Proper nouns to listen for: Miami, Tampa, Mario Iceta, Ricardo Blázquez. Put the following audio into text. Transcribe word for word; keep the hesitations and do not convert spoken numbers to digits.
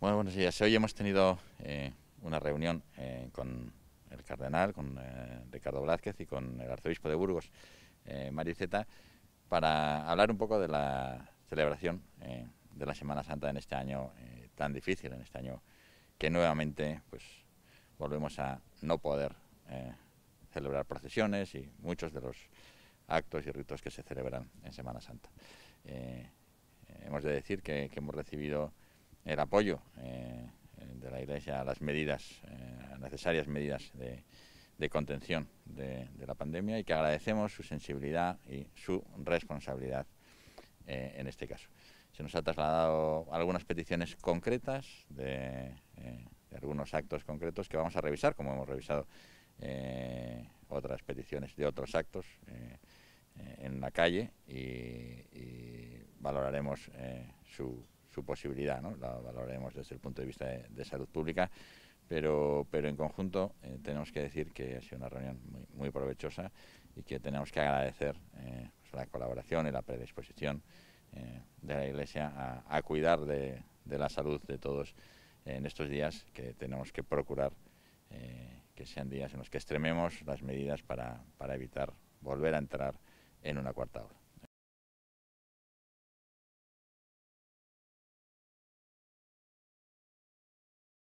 Bueno, buenos días. Hoy hemos tenido eh, una reunión eh, con el cardenal, con eh, Ricardo Blázquez y con el arzobispo de Burgos, eh, Mario Iceta, para hablar un poco de la celebración eh, de la Semana Santa en este año eh, tan difícil, en este año que nuevamente pues volvemos a no poder eh, celebrar procesiones y muchos de los actos y ritos que se celebran en Semana Santa. Eh, hemos de decir que, que hemos recibido el apoyo eh, de la Iglesia a las medidas, eh, necesarias medidas de, de contención de, de la pandemia, y que agradecemos su sensibilidad y su responsabilidad eh, en este caso. Se nos ha trasladado algunas peticiones concretas de, eh, de algunos actos concretos que vamos a revisar, como hemos revisado eh, otras peticiones de otros actos eh, en la calle, y, y valoraremos eh, su su posibilidad, ¿no? La valoraremos desde el punto de vista de, de salud pública, pero, pero en conjunto eh, tenemos que decir que ha sido una reunión muy, muy provechosa y que tenemos que agradecer eh, pues la colaboración y la predisposición eh, de la Iglesia a, a cuidar de, de la salud de todos en estos días que tenemos que procurar eh, que sean días en los que extrememos las medidas para, para evitar volver a entrar en una cuarta ola.